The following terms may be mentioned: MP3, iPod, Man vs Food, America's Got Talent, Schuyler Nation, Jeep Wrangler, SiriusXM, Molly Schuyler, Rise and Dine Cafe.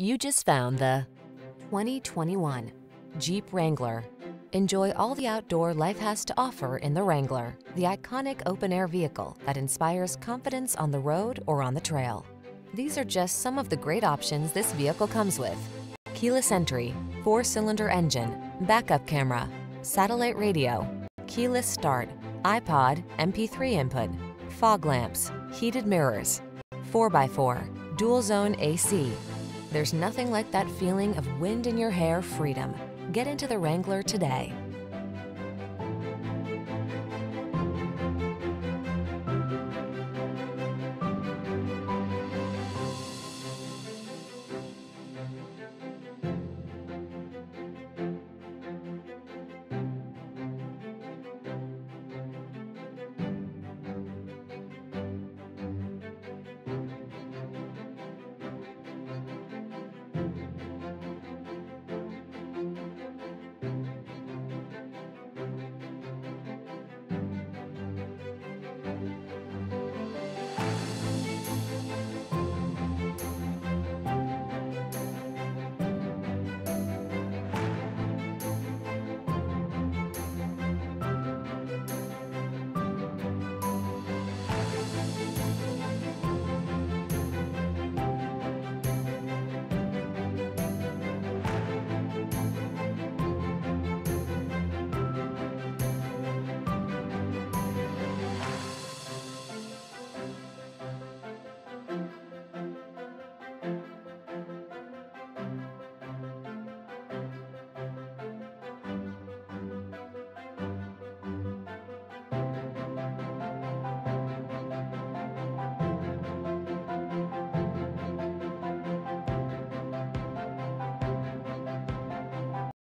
You just found the 2021 Jeep Wrangler. Enjoy all the outdoor life has to offer in the Wrangler, the iconic open-air vehicle that inspires confidence on the road or on the trail. These are just some of the great options this vehicle comes with: keyless entry, 4-cylinder engine, backup camera, satellite radio, keyless start, iPod, MP3 input, fog lamps, heated mirrors, 4x4, dual zone AC. There's nothing like that feeling of wind in your hair freedom. Get into the Wrangler today.